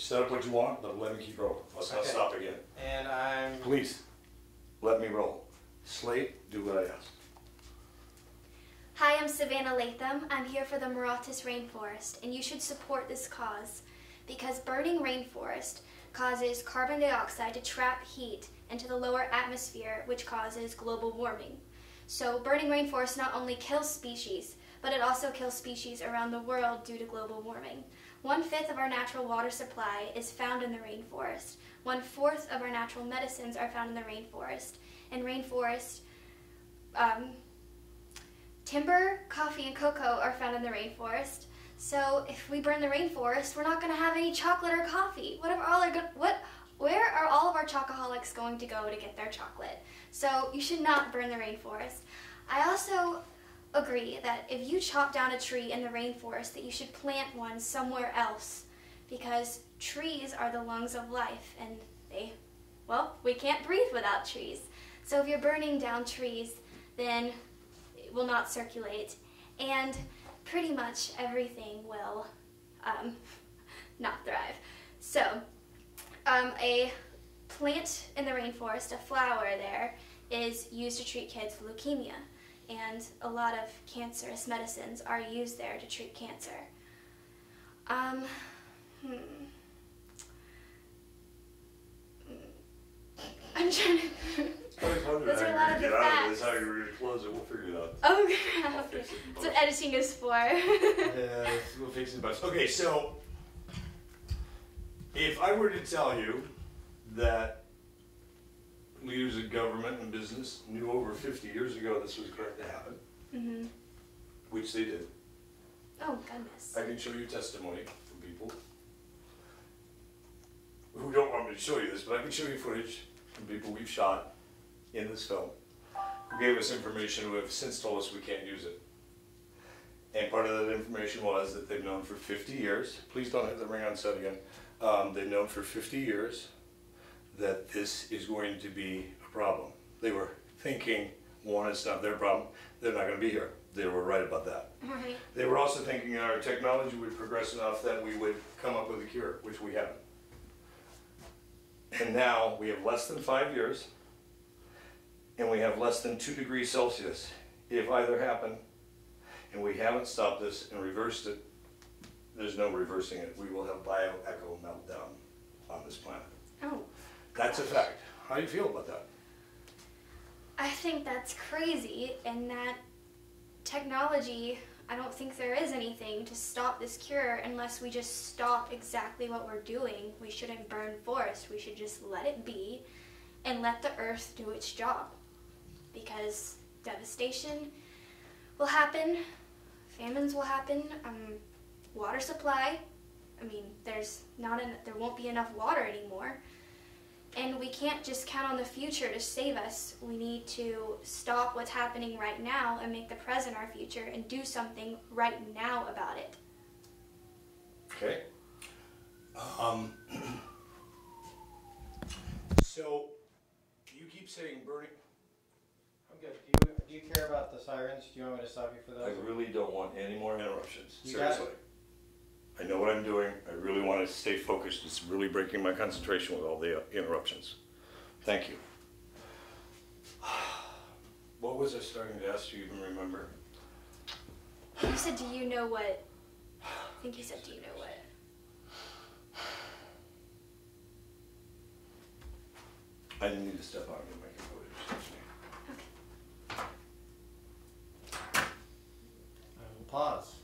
set up what you want, but let me keep rolling. Let's not stop again. And I'm... Please, let me roll. Slate, do what I ask. Hi, I'm Savannah Latham. I'm here for the Maratus Rainforest, and you should support this cause because burning rainforest causes carbon dioxide to trap heat into the lower atmosphere, which causes global warming. So burning rainforest not only kills species, but it also kills species around the world due to global warming. 1/5 of our natural water supply is found in the rainforest. 1/4 of our natural medicines are found in the rainforest. And rainforest, timber, coffee, and cocoa are found in the rainforest. So if we burn the rainforest, we're not going to have any chocolate or coffee. Where are all of our chocoholics going to go to get their chocolate? So you should not burn the rainforest. I also agree that if you chop down a tree in the rainforest, that you should plant one somewhere else, because trees are the lungs of life, and they, well, we can't breathe without trees. So if you're burning down trees, then it will not circulate, and pretty much everything will not thrive. So a plant in the rainforest, a flower there, is used to treat kids with leukemia. And a lot of cancerous medicines are used there to treat cancer. I'm trying to... Those are a lot of the facts. How you close it, we'll figure it out. Oh, crap. That's what editing is for. Yeah, we'll fix it in post. Okay, so... If I were to tell you that leaders of government and business knew over 50 years ago this was going to happen, mm-hmm. which they did. Oh, goodness. I can show you testimony from people who don't want me to show you this, but I can show you footage from people we've shot in this film who gave us information who have since told us we can't use it. And part of that information was that they've known for 50 years, please don't have the ring on set again, they've known for 50 years that this is going to be a problem. They were thinking, one, it's not their problem, they're not going to be here. They were right about that. Right. They were also thinking our technology would progress enough that we would come up with a cure, which we haven't. And now we have less than 5 years, and we have less than 2 degrees Celsius, if either happen, and we haven't stopped this and reversed it. There's no reversing it. We will have bioecho meltdown on this planet. Oh. That's a fact. How do you feel about that? I think that's crazy, and that technology, I don't think there is anything to stop this cure unless we just stop exactly what we're doing. We shouldn't burn forests. We should just let it be and let the earth do its job, because devastation will happen, famines will happen, water supply, I mean, there won't be enough water anymore. And we can't just count on the future to save us. We need to stop what's happening right now and make the present our future and do something right now about it. Okay. So, you keep saying burning. I'm good. Do you care about the sirens? Do you want me to stop you for those? I really don't want any more interruptions. Seriously. I know what I'm doing. I really want to stay focused. It's really breaking my concentration with all the interruptions. Thank you. What was I starting to ask? Do you even remember? You said, do you know what? I think you said, do you know what? I didn't need to step out and make a vote. Okay. I will pause.